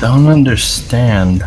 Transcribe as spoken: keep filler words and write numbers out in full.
don't understand.